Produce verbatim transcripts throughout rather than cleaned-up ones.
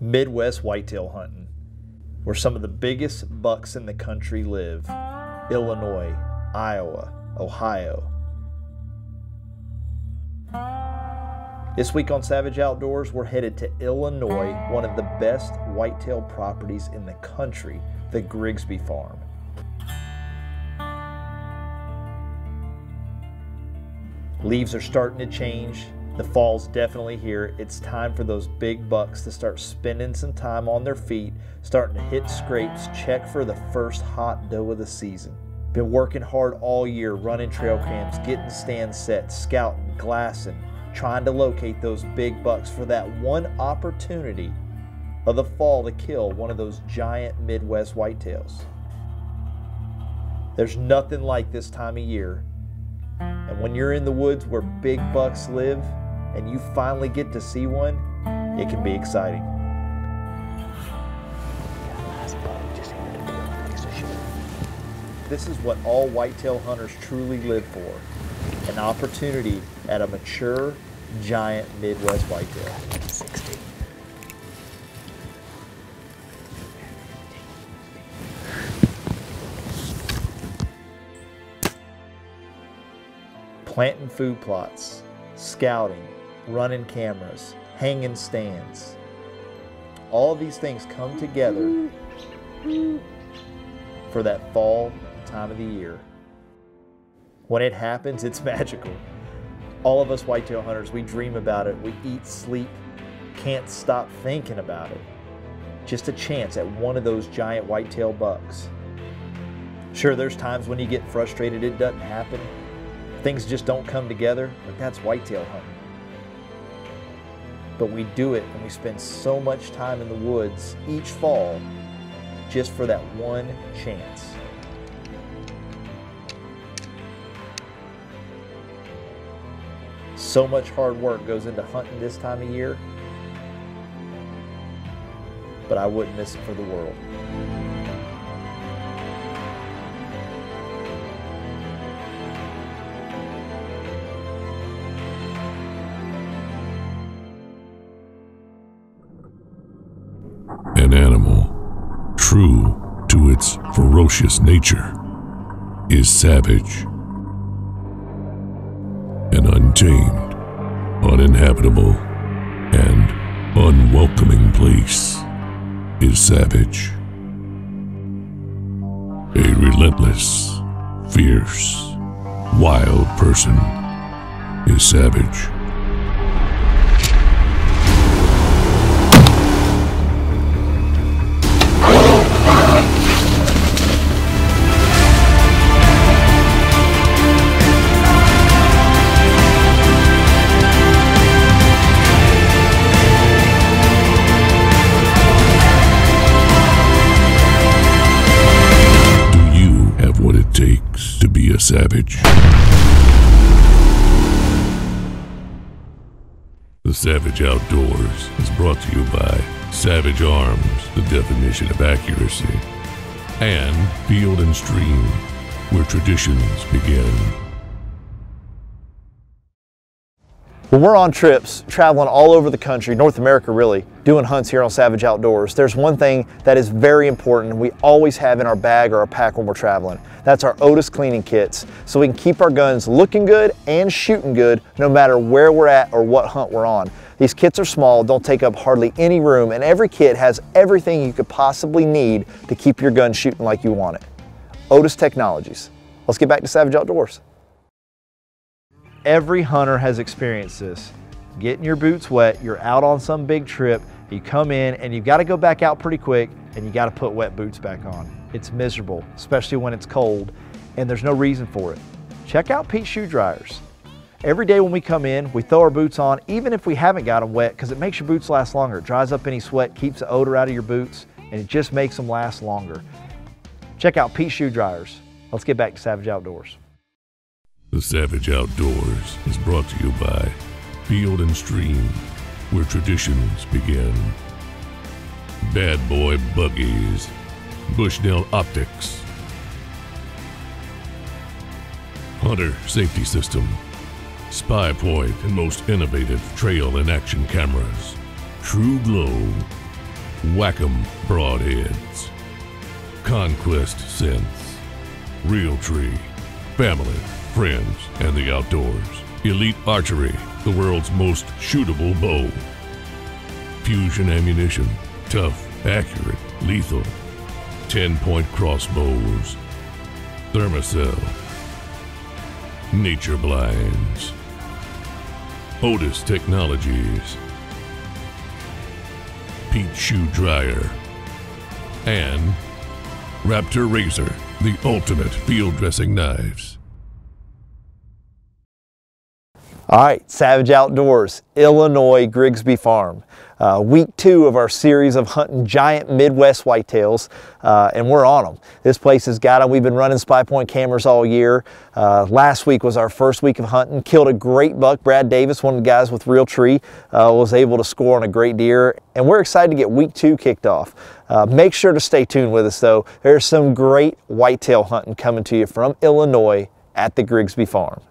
Midwest whitetail hunting, where some of the biggest bucks in the country live. Illinois, Iowa, Ohio. This week on Savage Outdoors, we're headed to Illinois, one of the best whitetail properties in the country, the Grigsby Farm. Leaves are starting to change. The fall's definitely here. It's time for those big bucks to start spending some time on their feet, starting to hit scrapes, check for the first hot doe of the season. Been working hard all year, running trail cams, getting stands set, scouting, glassing, trying to locate those big bucks for that one opportunity of the fall to kill one of those giant Midwest whitetails. There's nothing like this time of year. And when you're in the woods where big bucks live, and you finally get to see one, it can be exciting. This is what all whitetail hunters truly live for, an opportunity at a mature, giant Midwest whitetail. sixty. Planting food plots, scouting, running cameras, hanging stands. All of these things come together for that fall time of the year. When it happens, it's magical. All of us whitetail hunters, we dream about it, we eat, sleep, can't stop thinking about it. Just a chance at one of those giant whitetail bucks. Sure, there's times when you get frustrated it doesn't happen. Things just don't come together, but that's whitetail hunting. But we do it and we spend so much time in the woods each fall just for that one chance. So much hard work goes into hunting this time of year, but I wouldn't miss it for the world. An animal, true to its ferocious nature, is savage. An untamed, uninhabitable, and unwelcoming place is savage. A relentless, fierce, wild person is savage. Savage. The Savage Outdoors is brought to you by Savage Arms, the definition of accuracy, and Field and Stream, where traditions begin. When we're on trips, traveling all over the country, North America really, doing hunts here on Savage Outdoors, there's one thing that is very important and we always have in our bag or our pack when we're traveling. That's our Otis cleaning kits, so we can keep our guns looking good and shooting good no matter where we're at or what hunt we're on. These kits are small, don't take up hardly any room, and every kit has everything you could possibly need to keep your gun shooting like you want it. Otis Technologies. Let's get back to Savage Outdoors. Every hunter has experienced this. Getting your boots wet, you're out on some big trip, you come in and you've got to go back out pretty quick and you got to put wet boots back on. It's miserable, especially when it's cold and there's no reason for it. Check out Pete's Shoe Dryers. Every day when we come in, we throw our boots on, even if we haven't got them wet, because it makes your boots last longer. It dries up any sweat, keeps the odor out of your boots, and it just makes them last longer. Check out Pete's Shoe Dryers. Let's get back to Savage Outdoors. The Savage Outdoors is brought to you by Field and Stream, where traditions begin. Bad Boy Buggies, Bushnell Optics, Hunter Safety System, Spy Point and most innovative trail and action cameras, TruGlo, Wack'em Broadheads, Conquest Sense, Real Tree, Family, Friends, and the Outdoors, Elite Archery, the world's most shootable bow, Fusion Ammunition, tough, accurate, lethal, Ten Point Crossbows, Thermacell, Nature Blinds, Otis Technologies, Pete's Shoe Dryer, and Raptor Razor, the ultimate field dressing knives. All right, Savage Outdoors, Illinois, Grigsby Farm. Uh, week two of our series of hunting giant Midwest whitetails, uh, and we're on them. This place has got them. We've been running Spy Point cameras all year. Uh, last week was our first week of hunting. Killed a great buck. Brad Davis, one of the guys with Real Tree, uh, was able to score on a great deer, and we're excited to get week two kicked off. Uh, make sure to stay tuned with us, though. There's some great whitetail hunting coming to you from Illinois at the Grigsby Farm.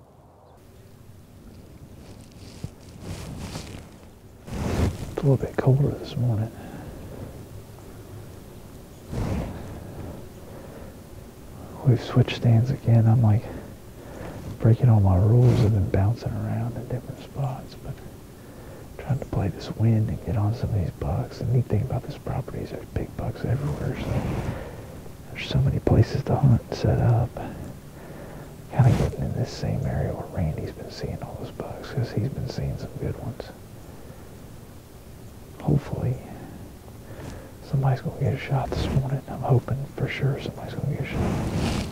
A little bit colder this morning. We've switched stands again. I'm like breaking all my rules. I've been bouncing around in different spots, but trying to play this wind and get on some of these bucks. The neat thing about this property is there's big bucks everywhere, so there's so many places to hunt and set up. Kind of getting in this same area where Randy's been seeing all those bucks, because he's been seeing some good ones. Hopefully somebody's gonna get a shot this morning. I'm hoping for sure somebody's gonna get a shot.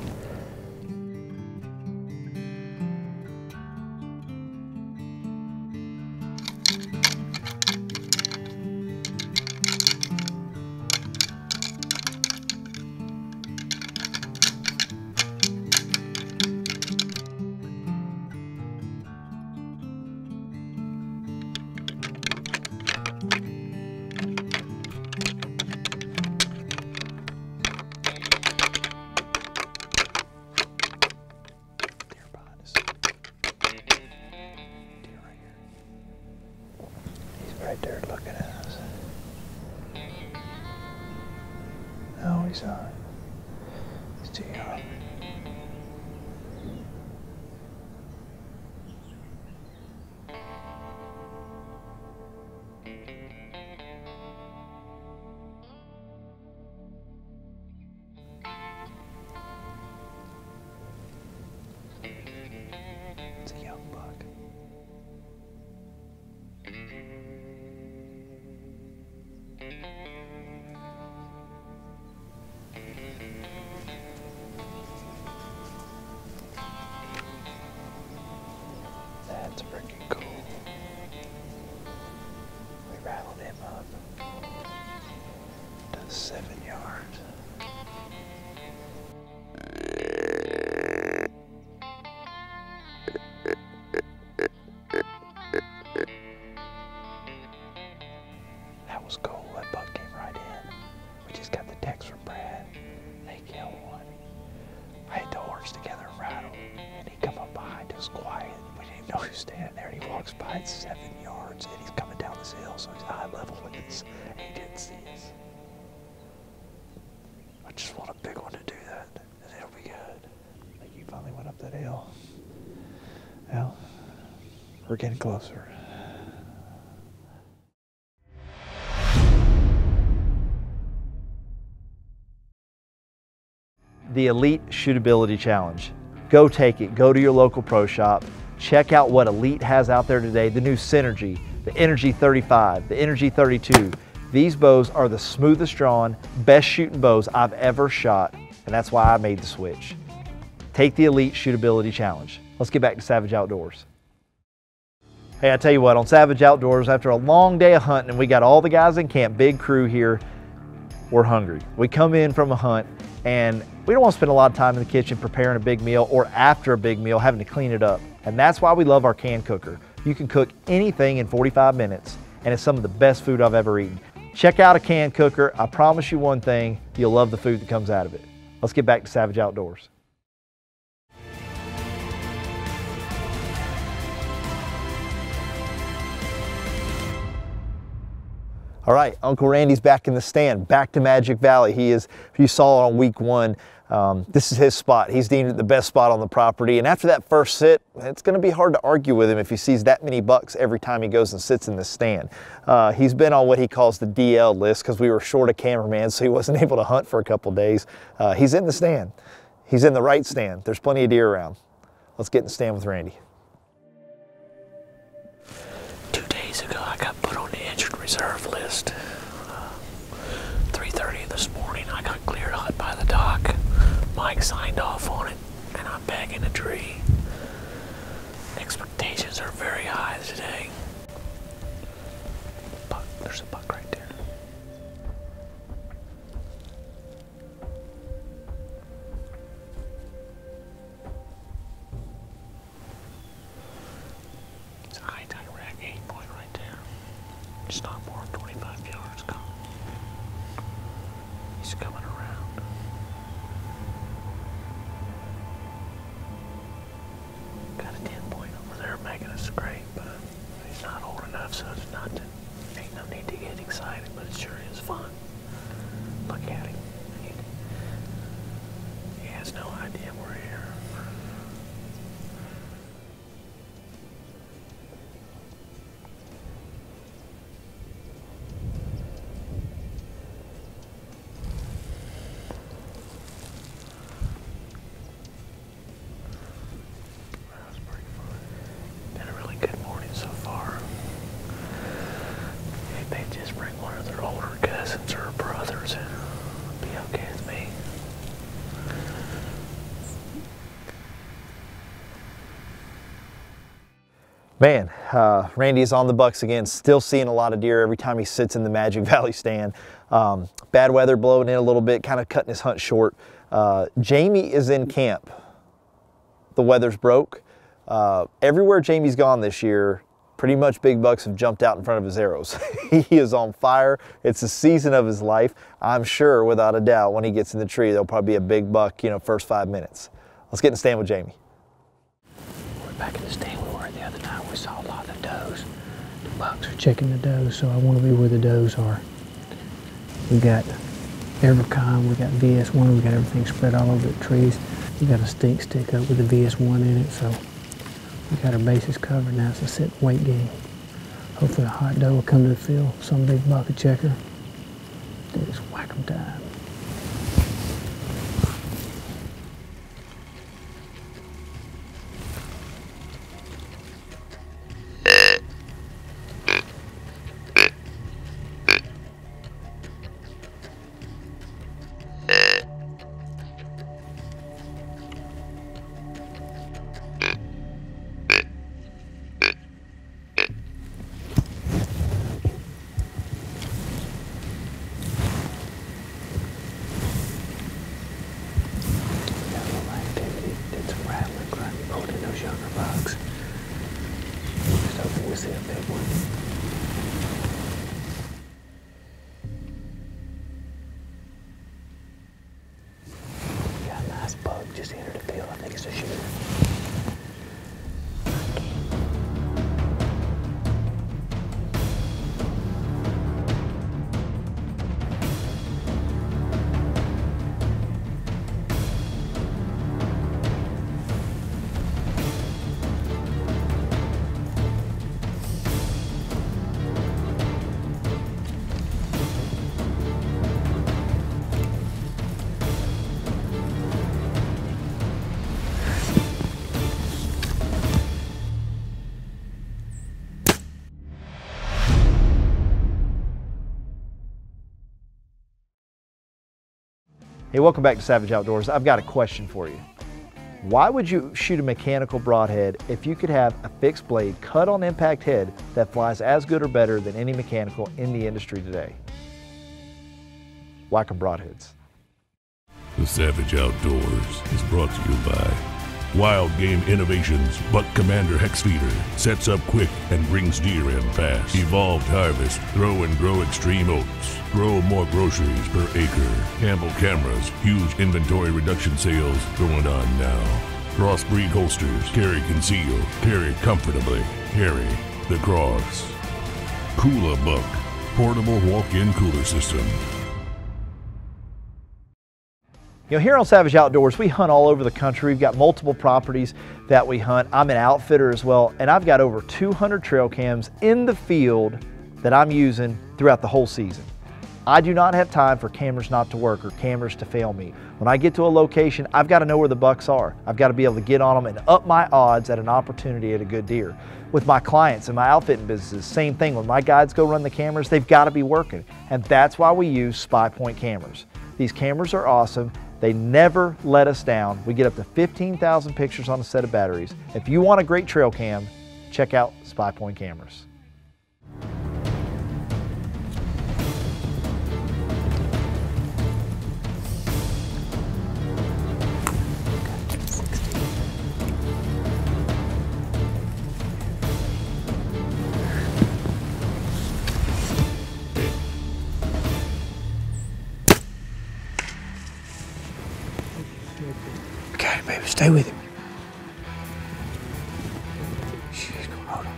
We're getting closer. The Elite Shootability Challenge. Go take it, go to your local pro shop, check out what Elite has out there today, the new Synergy, the Energy thirty-five, the Energy thirty-two. These bows are the smoothest drawn, best shooting bows I've ever shot, and that's why I made the switch. Take the Elite Shootability Challenge. Let's get back to Savage Outdoors. Hey, I tell you what, on Savage Outdoors, after a long day of hunting, and we got all the guys in camp, big crew here, we're hungry. We come in from a hunt, and we don't want to spend a lot of time in the kitchen preparing a big meal or after a big meal having to clean it up. And that's why we love our can cooker. You can cook anything in forty-five minutes, and it's some of the best food I've ever eaten. Check out a can cooker. I promise you one thing, you'll love the food that comes out of it. Let's get back to Savage Outdoors. All right, Uncle Randy's back in the stand, back to Magic Valley. He is, if you saw on week one, um, this is his spot. He's deemed it the best spot on the property. And after that first sit, it's gonna be hard to argue with him if he sees that many bucks every time he goes and sits in the stand. Uh, he's been on what he calls the D L list because we were short a cameraman, so he wasn't able to hunt for a couple days. Uh, he's in the stand. He's in the right stand. There's plenty of deer around. Let's get in the stand with Randy. Two days ago, I got put on the injured reserve list. Uh, three thirty this morning, I got cleared out by the doc. Mike signed off on it, and I'm back in the tree. Expectations are very high today. Buck, there's a buck right there. It's not more than twenty-five yards gone. He's coming around. Got a ten point over there making a scrape, but he's not old enough, so it's not to, ain't no need to get excited, but it sure is fun. Look at him. He, he has no idea we're here. Man, uh, Randy is on the bucks again, still seeing a lot of deer every time he sits in the Magic Valley stand. Um, bad weather blowing in a little bit, kind of cutting his hunt short. Uh, Jamie is in camp. The weather's broke. Uh, everywhere Jamie's gone this year, pretty much big bucks have jumped out in front of his arrows. He is on fire. It's the season of his life. I'm sure, without a doubt, when he gets in the tree, there'll probably be a big buck, you know, first five minutes. Let's get in the stand with Jamie. We're back in the stand. The time we saw a lot of does. The bucks are checking the does, so I want to be where the does are. We got Evercom, we got V S one, we got everything spread all over the trees. We got a stink stick up with the V S one in it, so we got our bases covered. Now it's a sit and wait game. Hopefully a hot doe will come to the field, some big bucket checker. It's Wack'em time. Hey, welcome back to Savage Outdoors. I've got a question for you. Why would you shoot a mechanical broadhead if you could have a fixed blade cut on impact head that flies as good or better than any mechanical in the industry today? Wack'em Broadheads. The Savage Outdoors is brought to you by Wild Game Innovations. Buck Commander Hex Feeder sets up quick and brings deer in fast. Evolved Harvest, throw and grow extreme oats. Grow more groceries per acre. Campbell Cameras, huge inventory reduction sales going on now. Crossbreed Holsters, carry conceal, carry comfortably, carry the cross. Coola Buck, portable walk-in cooler system. You know, here on Savage Outdoors, we hunt all over the country. We've got multiple properties that we hunt. I'm an outfitter as well, and I've got over two hundred trail cams in the field that I'm using throughout the whole season. I do not have time for cameras not to work or cameras to fail me. When I get to a location, I've got to know where the bucks are. I've got to be able to get on them and up my odds at an opportunity at a good deer. With my clients and my outfitting businesses, same thing. When my guides go run the cameras, they've got to be working. And that's why we use Spy Point cameras. These cameras are awesome. They never let us down. We get up to fifteen thousand pictures on a set of batteries. If you want a great trail cam, check out Spy Point cameras. Stay with him. She's going to hold him.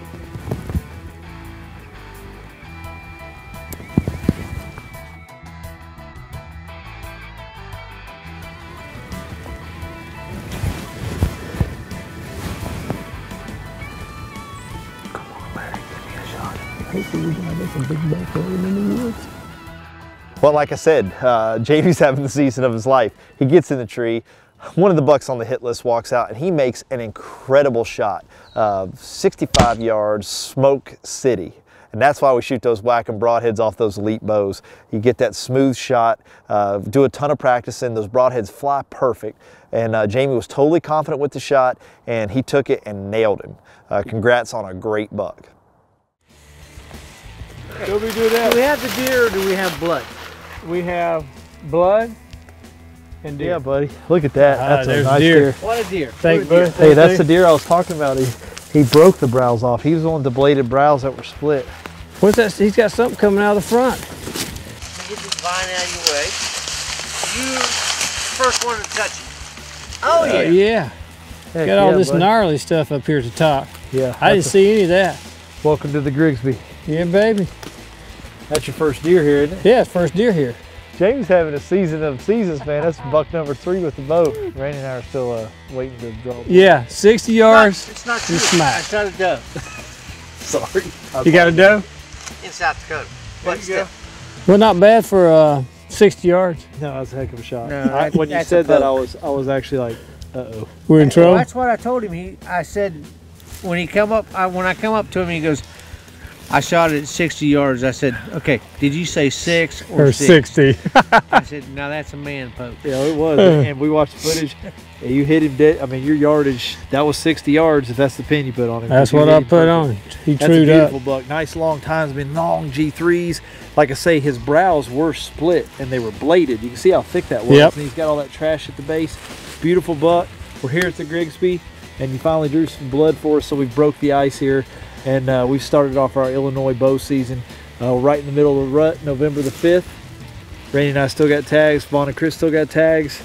Come on, Larry, give me a shot. I hate the reason I got some big buck rolling in the woods. Well, like I said, uh, Jamie's having the season of his life. He gets in the tree. One of the bucks on the hit list walks out and he makes an incredible shot of sixty-five yards, Smoke City. And that's why we shoot those Wack'em Broadheads off those Elite bows. You get that smooth shot, uh, do a ton of practice, and those Broadheads fly perfect. And uh, Jamie was totally confident with the shot, and he took it and nailed him. Uh, congrats on a great buck. So we do that. Do we have the deer or do we have blood? We have blood. And deer. Yeah, buddy. Look at that. Ah, that's a nice deer. deer. What a deer. Thank you. Hey, that's the deer I was talking about. He he broke the brows off. He was on the bladed brows that were split. What's that? He's got something coming out of the front. Get this vine out of your way. You first one to touch it. Oh, yeah. Uh, yeah. Heck, got all yeah, this buddy. gnarly stuff up here at the top. Yeah. I didn't a, see any of that. Welcome to the Grigsby. Yeah, baby. That's your first deer here, isn't it? Yeah, first deer here. James having a season of seasons, man. That's buck number three with the bow. Randy and I are still uh, waiting to draw. Yeah, sixty yards. It's not too smack. I shot a doe. Sorry. I you got a doe? In South Dakota. There you go. Well, not bad for uh, sixty yards. No, that's a heck of a shot. No, I, when you said that, I was I was actually like, uh-oh. We're in trouble? Well, that's what I told him. He, I said, when he come up, I, when I come up to him, he goes, I shot it at sixty yards. I said, okay, did you say six or, or six? sixty. I said, now that's a man poke. Yeah, it was. And we watched the footage. You hit him dead. I mean, your yardage, that was sixty yards if that's the pin you put on him. That's what I put on him. He trued up. That's a beautiful buck. Nice long times, been long G threes. Like I say, his brows were split and they were bladed. You can see how thick that was. Yep. And he's got all that trash at the base. Beautiful buck. We're here at the Grigsby, and you finally drew some blood for us, so we broke the ice here. And uh, we've started off our Illinois bow season uh, right in the middle of the rut, November the fifth. Randy and I still got tags. Vaughn and Chris still got tags.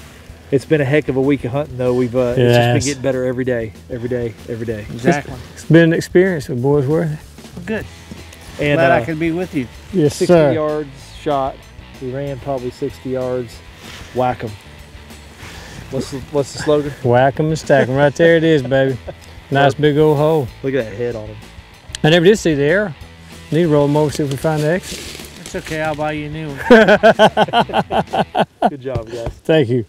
It's been a heck of a week of hunting, though. We've uh, yes. It's just been getting better every day, every day, every day. Exactly. It's been an experience with Boys Worth. Well, good. And glad uh, I could be with you. Yes, sixty sir. yards shot. We ran probably sixty yards. Whack 'em. What's the, what's the slogan? Whack 'em and stack 'em. Right there it is, baby. Nice big old hole. Look at that head on him. I never did see the arrow. Need to roll them over, see if we find the exit. It's okay, I'll buy you a new one. Good job, guys. Thank you.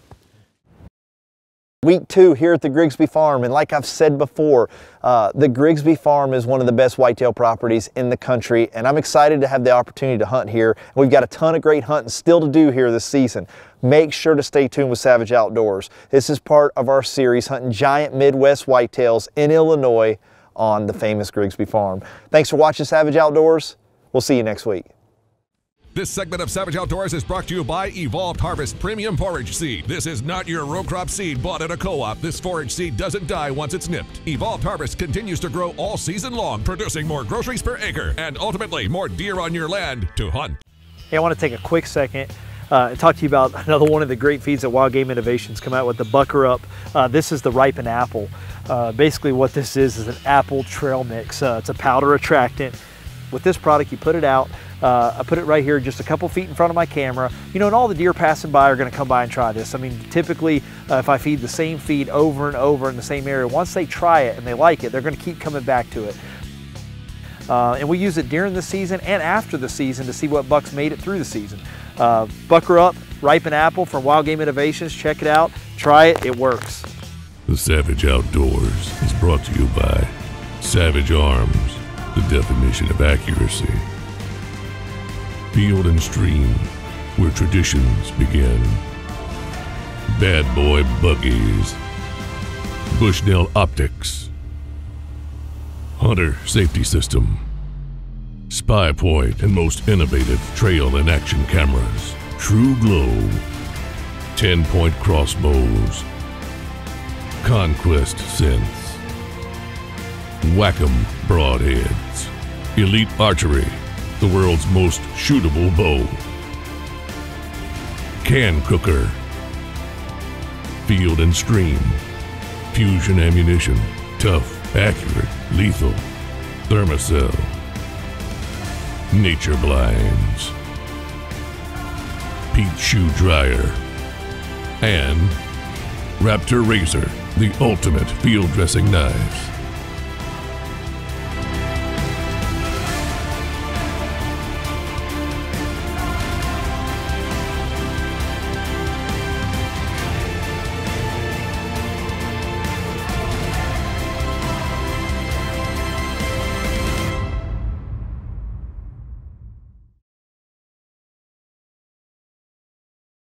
Week two here at the Grigsby Farm, and like I've said before, uh, the Grigsby Farm is one of the best whitetail properties in the country, and I'm excited to have the opportunity to hunt here. We've got a ton of great hunting still to do here this season. Make sure to stay tuned with Savage Outdoors. This is part of our series, hunting giant Midwest whitetails in Illinois on the famous Grigsby Farm. Thanks for watching Savage Outdoors. We'll see you next week. This segment of Savage Outdoors is brought to you by Evolved Harvest Premium Forage Seed. This is not your row crop seed bought at a co-op. This forage seed doesn't die once it's nipped. Evolved Harvest continues to grow all season long, producing more groceries per acre and ultimately more deer on your land to hunt. Hey, I want to take a quick second Uh, and talk to you about another one of the great feeds that Wild Game Innovations come out with, the Bucker Up. Uh, this is the ripened apple. Uh, basically what this is is an apple trail mix. Uh, it's a powder attractant. With this product, you put it out, Uh, I put it right here just a couple feet in front of my camera. You know, and all the deer passing by are going to come by and try this. I mean, typically uh, if I feed the same feed over and over in the same area, once they try it and they like it, they're going to keep coming back to it. Uh, and we use it during the season and after the season to see what bucks made it through the season. Uh, Bucker Up, Ripen Apple from Wild Game Innovations. Check it out. Try it. It works. The Savage Outdoors is brought to you by Savage Arms, the definition of accuracy. Field and Stream, where traditions begin. Bad Boy Buggies. Bushnell Optics. Hunter Safety System. Spy Point and most innovative trail and action cameras. TruGlo. Ten Point Crossbows. Conquest Sense. Wack'em Broadheads. Elite Archery, the world's most shootable bow. Can Cooker. Field and Stream. Fusion Ammunition. Tough, accurate, lethal. Thermacell. Nature Blinds. Pete's Shoe Dryer. And Raptor Razor, the ultimate field dressing knives.